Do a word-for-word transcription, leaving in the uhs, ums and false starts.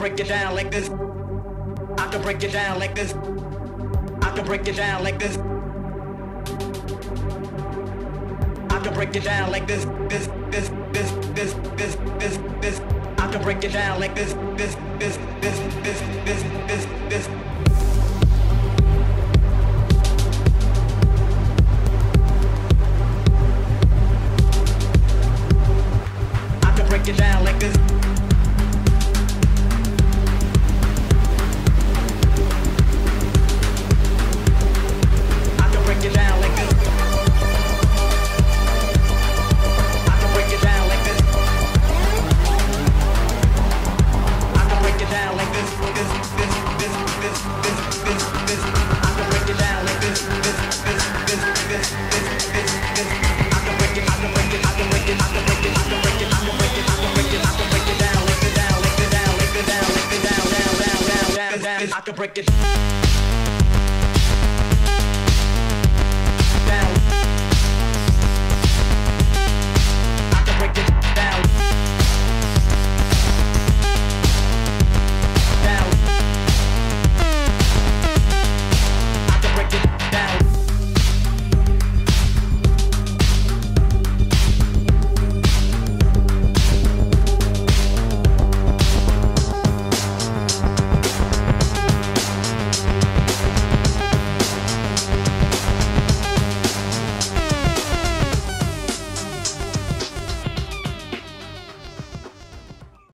break it down like this. I can break it down like this. I can break it down like this. I can break it down like this. This, this, this, this, this, this, this. I can break it down like this. This, this, this, this, this, this, this. I can break it down like this. I can break it.